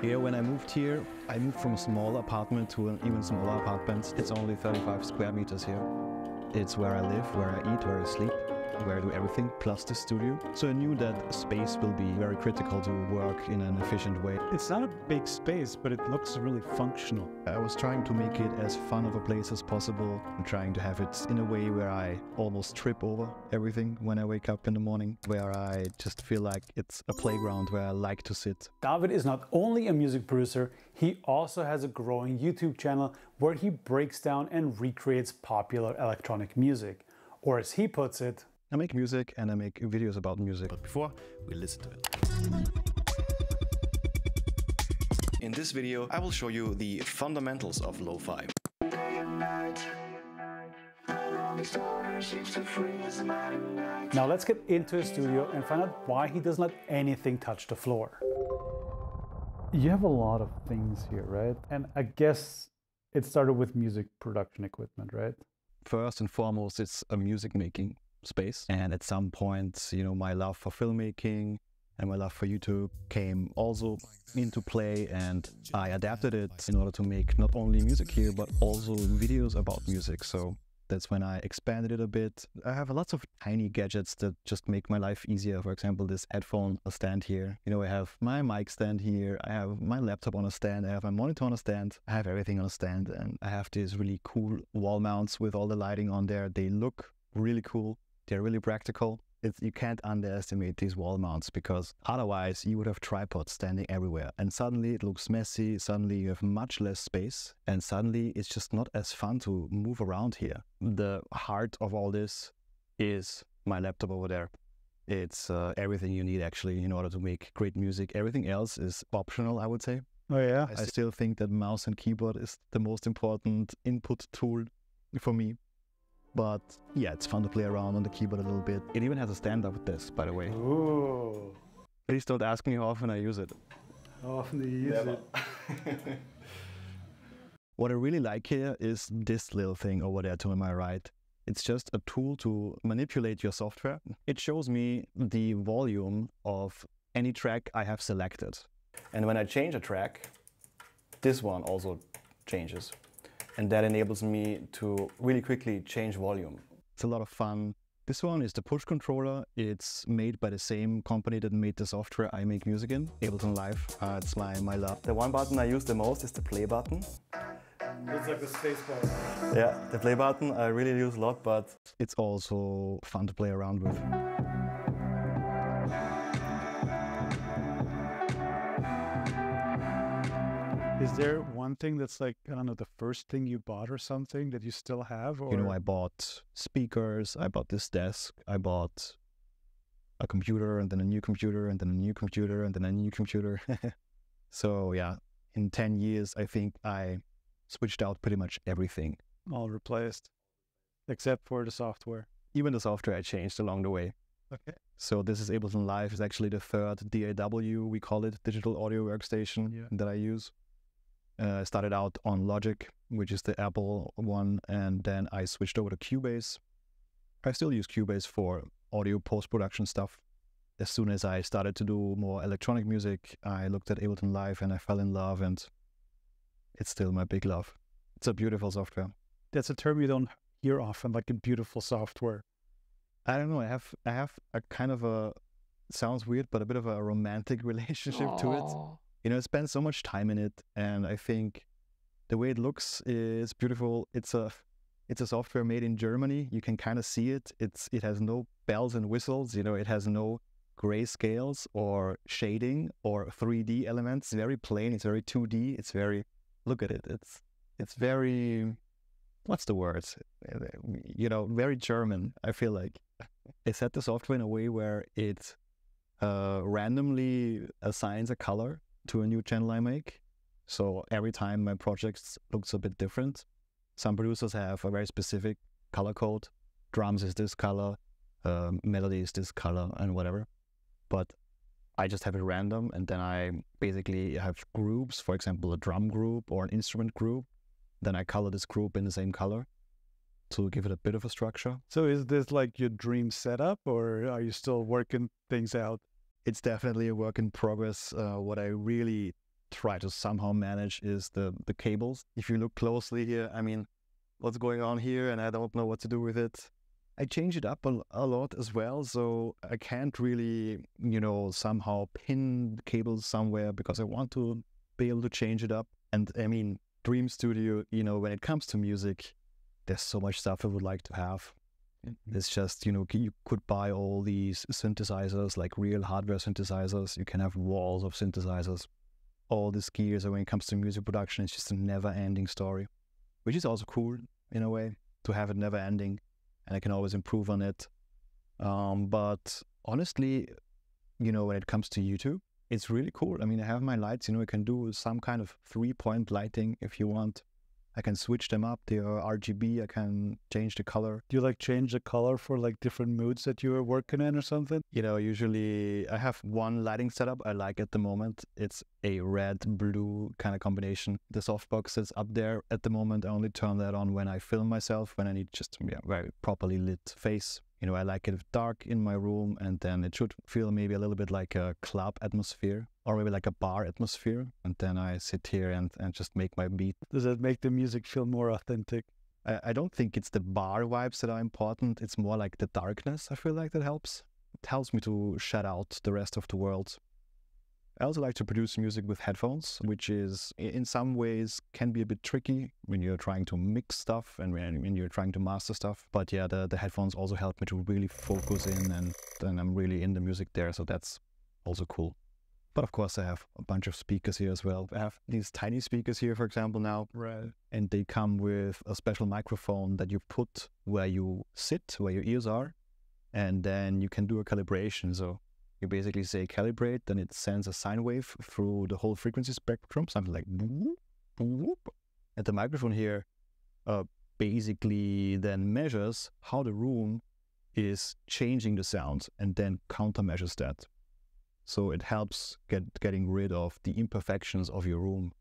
Here, when I moved here, I moved from a small apartment to an even smaller apartment. It's only 35 square meters here. It's where I live, where I eat, where I sleep, where I do everything, plus the studio. So I knew that space will be very critical to work in an efficient way. It's not a big space, but it looks really functional. I was trying to make it as fun of a place as possible. I'm trying to have it in a way where I almost trip over everything when I wake up in the morning, where I just feel like it's a playground where I like to sit. David is not only a music producer, he also has a growing YouTube channel where he breaks down and recreates popular electronic music. Or as he puts it, I make music and I make videos about music. But before, we listen to it. In this video, I will show you the fundamentals of lo-fi. Now let's get into his studio and find out why he doesn't let anything touch the floor. You have a lot of things here, right? And I guess it started with music production equipment, right? First and foremost, it's a music making space, and at some point, you know, my love for filmmaking and my love for YouTube came also into play, and I adapted it in order to make not only music here but also videos about music. So that's when I expanded it a bit. I have lots of tiny gadgets that just make my life easier. For example, this headphone stand here. You know, I have my mic stand here. I have my laptop on a stand. I have my monitor on a stand. I have everything on a stand, and I have these really cool wall mounts with all the lighting on there. They look really cool. They're really practical. You can't underestimate these wall mounts, because otherwise you would have tripods standing everywhere, and suddenly it looks messy, suddenly you have much less space, and suddenly it's just not as fun to move around here. The heart of all this is my laptop over there. It's everything you need actually in order to make great music. Everything else is optional, I would say. Oh yeah? I still think that mouse and keyboard is the most important input tool for me. But yeah, it's fun to play around on the keyboard a little bit. It even has a stand-up desk, by the way. Ooh. Please don't ask me how often I use it. How often do you use it? What I really like here is this little thing over there to my right. It's just a tool to manipulate your software. It shows me the volume of any track I have selected. And when I change a track, this one also changes. And that enables me to really quickly change volume. It's a lot of fun. This one is the push controller. It's made by the same company that made the software I make music in, Ableton Live. It's my love. The one button I use the most is the play button. It's like the space button. Yeah, the play button I really use a lot, but it's also fun to play around with. Is there one thing that's like, I don't know, the first thing you bought or something that you still have? Or? You know, I bought speakers, I bought this desk, I bought a computer and then a new computer and then a new computer and then a new computer. So yeah, in 10 years, I think I switched out pretty much everything. All replaced, except for the software. Even the software I changed along the way. Okay. So this is Ableton Live. It's actually the third DAW, we call it, digital audio workstation, yeah, that I use. I started out on Logic, which is the Apple one, and then I switched over to Cubase. I still use Cubase for audio post-production stuff. As soon as I started to do more electronic music, I looked at Ableton Live and I fell in love, and it's still my big love. It's a beautiful software. That's a term you don't hear often, like a beautiful software. I don't know, I have a kind of a, sounds weird, but a bit of a romantic relationship to it. You know, I spend so much time in it, and I think the way it looks is beautiful. It's a software made in Germany. You can kind of see it. It has no bells and whistles. You know, it has no grayscales or shading or 3D elements. It's very plain. It's very 2D. It's very, look at it. It's very, what's the word? You know, very German, I feel like. They set the software in a way where it randomly assigns a color to a new channel I make. So every time my project looks a bit different. Some producers have a very specific color code. Drums is this color, melody is this color, and whatever. But I just have it random, and then I basically have groups, for example, a drum group or an instrument group. Then I color this group in the same color to give it a bit of a structure. So is this like your dream setup, or are you still working things out? It's definitely a work in progress. What I really try to somehow manage is the cables. If you look closely here, I mean, what's going on here, and I don't know what to do with it. I change it up a lot as well, so I can't really, you know, somehow pin the cables somewhere because I want to be able to change it up. And I mean, Dream Studio, you know, when it comes to music, there's so much stuff I would like to have. Mm-hmm. It's just, you know, you could buy all these synthesizers, like real hardware synthesizers. You can have walls of synthesizers, all these gears. And when it comes to music production, it's just a never-ending story, which is also cool in a way to have it never-ending. And I can always improve on it. But honestly, you know, when it comes to YouTube, it's really cool. I mean, I have my lights, you know, I can do some kind of three-point lighting if you want. I can switch them up. They are RGB. I can change the color. Do you like change the color for like different moods that you are working in or something? You know, usually I have one lighting setup I like at the moment. It's a red-blue kind of combination. The softbox that's up there at the moment, I only turn that on when I film myself, when I need just very properly lit face. You know, I like it dark in my room, and then it should feel maybe a little bit like a club atmosphere or maybe like a bar atmosphere. And then I sit here and just make my beat. Does that make the music feel more authentic? I don't think it's the bar vibes that are important. It's more like the darkness, I feel like, that helps. It helps me to shut out the rest of the world. I also like to produce music with headphones, which is in some ways can be a bit tricky when you're trying to mix stuff and when you're trying to master stuff. But yeah, the headphones also help me to really focus in, and then I'm really in the music there. So that's also cool. But of course, I have a bunch of speakers here as well. I have these tiny speakers here, for example, now. Right. And they come with a special microphone that you put where you sit, where your ears are. And then you can do a calibration. So you basically say calibrate, then it sends a sine wave through the whole frequency spectrum, something like boop, boop. And the microphone here basically then measures how the room is changing the sound and then countermeasures that. So it helps getting rid of the imperfections of your room,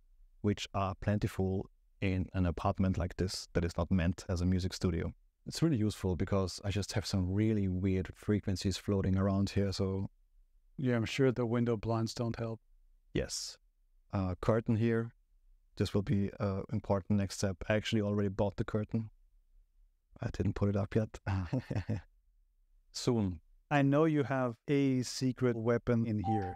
which are plentiful in an apartment like this that is not meant as a music studio. It's really useful because I just have some really weird frequencies floating around here, so... Yeah, I'm sure the window blinds don't help. Yes. Curtain here. This will be an important next step. I actually already bought the curtain. I didn't put it up yet. Soon. I know you have a secret weapon in here.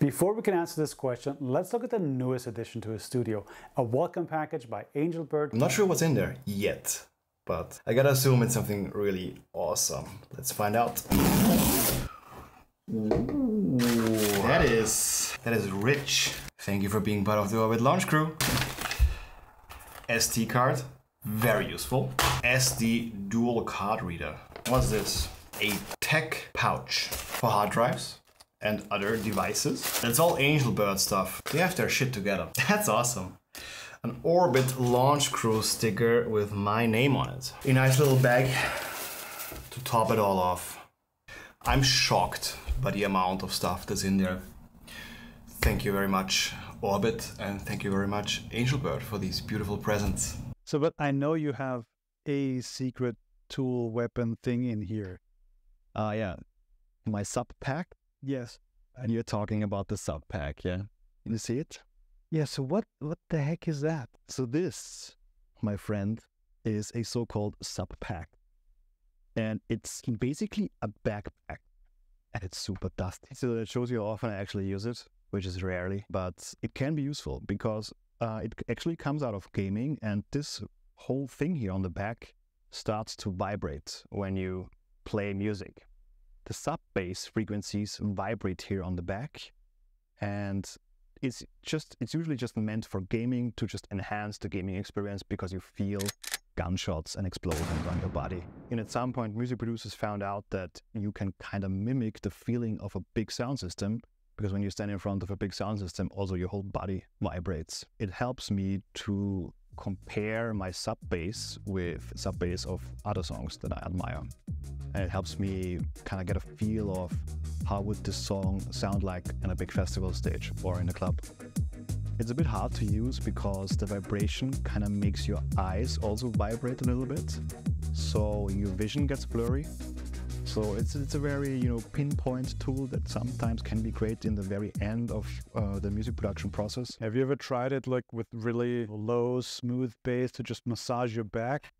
Before we can answer this question, let's look at the newest addition to his studio. A welcome package by Angelbird. I'm not sure what's in there yet, but I gotta assume it's something really awesome. Let's find out. Ooh, that is rich. Thank you for being part of the Orbit launch crew. SD card, very useful. SD dual card reader. What's this? A tech pouch for hard drives and other devices. That's all Angelbird stuff. They have their shit together. That's awesome. An Orbit launch crew sticker with my name on it. A nice little bag to top it all off. I'm shocked by the amount of stuff that's in there. Thank you very much, Orbit, and thank you very much, Angelbird, for these beautiful presents. So, but I know you have a secret tool weapon thing in here. Yeah. My sub pack? Yes. And you're talking about the sub pack, yeah? You see it? Yeah, so what the heck is that? So this, my friend, is a so-called sub pack. And it's basically a backpack, and it's super dusty. So that shows you how often I actually use it, which is rarely, but it can be useful because it actually comes out of gaming, and this whole thing here on the back starts to vibrate when you play music. The sub-bass frequencies vibrate here on the back, and it's usually just meant for gaming to just enhance the gaming experience because you feel gunshots and explosions on your body. And at some point, music producers found out that you can kind of mimic the feeling of a big sound system, because when you stand in front of a big sound system, also your whole body vibrates. It helps me to compare my sub-bass with sub-bass of other songs that I admire. And it helps me kind of get a feel of how would this song sound like in a big festival stage or in a club. It's a bit hard to use because the vibration kind of makes your eyes also vibrate a little bit. So your vision gets blurry. So it's a very, you know, pinpoint tool that sometimes can be great in the very end of the music production process. Have you ever tried it like with really low, smooth bass to just massage your back?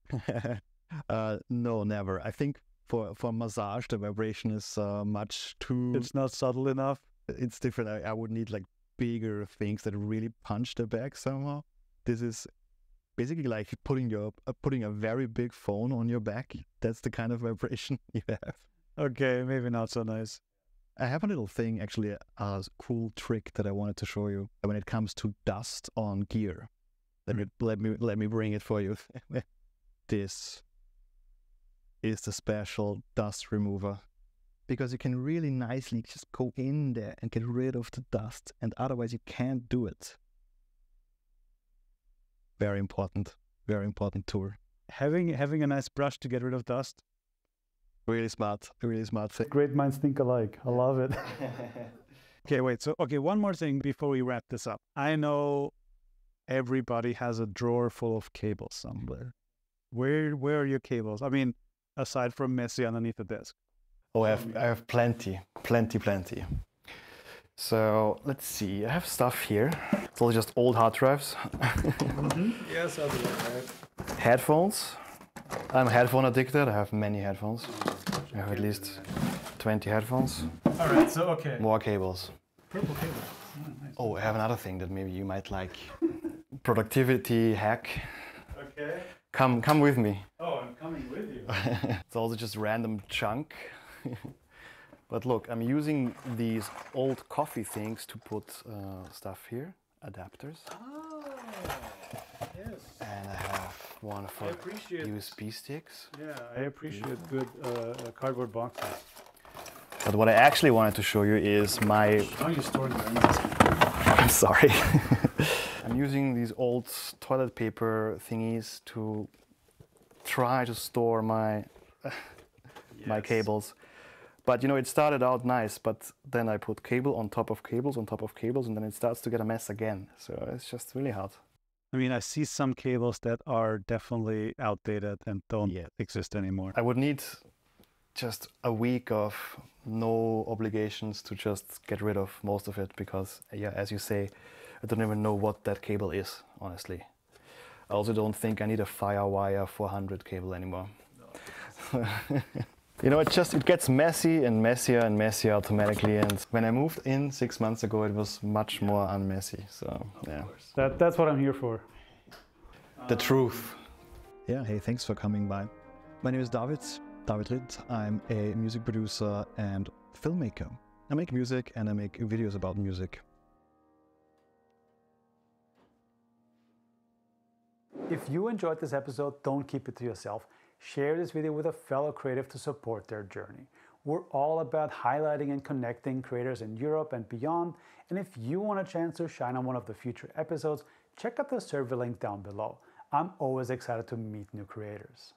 No, never. I think for massage, the vibration is much too... It's not subtle enough? It's different. I would need like bigger things that really punch the back somehow. This is basically like putting a very big phone on your back. That's the kind of vibration you have. Okay, maybe not so nice. I have a little thing, actually, a cool trick that I wanted to show you when it comes to dust on gear. Let me bring it for you. This is the special dust remover, because you can really nicely just go in there and get rid of the dust, and otherwise you can't do it. Very important tool. Having a nice brush to get rid of dust. Really smart thing. Great minds think alike. I love it. Okay, wait. So, okay, one more thing before we wrap this up. I know everybody has a drawer full of cables somewhere. Where are your cables? I mean, aside from messy underneath the desk. Oh, I have plenty. So let's see. I have stuff here. It's all just old hard drives. Mm-hmm. Yes, I do like that. Headphones. I'm headphone addicted. I have many headphones. I have at least 20 headphones. All right. So okay. More cables. Purple cable. Oh, nice. Oh, I have another thing that maybe you might like. Productivity hack. Okay. Come with me. Oh, I'm coming with you. It's also just random junk. But look, I'm using these old coffee things to put stuff here. Adapters. Oh, yes. And I have one for USB sticks. Yeah, I appreciate good cardboard boxes. But what I actually wanted to show you is my... Oh, you're storing them. I'm sorry. I'm using these old toilet paper thingies to try to store my, yes, my cables. But, you know, it started out nice, but then I put cable on top of cables on top of cables, and then it starts to get a mess again. So it's just really hard. I mean, I see some cables that are definitely outdated and don't exist anymore. I would need just a week of no obligations to just get rid of most of it because, yeah, as you say, I don't even know what that cable is, honestly. I also don't think I need a FireWire 400 cable anymore. No. You know, it gets messy and messier and messier automatically. And when I moved in 6 months ago, it was much more unmessy. So yeah, that's what I'm here for. The truth. Yeah. Hey, thanks for coming by. My name is David Ritt. I'm a music producer and filmmaker. I make music and I make videos about music. If you enjoyed this episode, don't keep it to yourself. Share this video with a fellow creative to support their journey. We're all about highlighting and connecting creators in Europe and beyond. And if you want a chance to shine on one of the future episodes, check out the survey link down below. I'm always excited to meet new creators.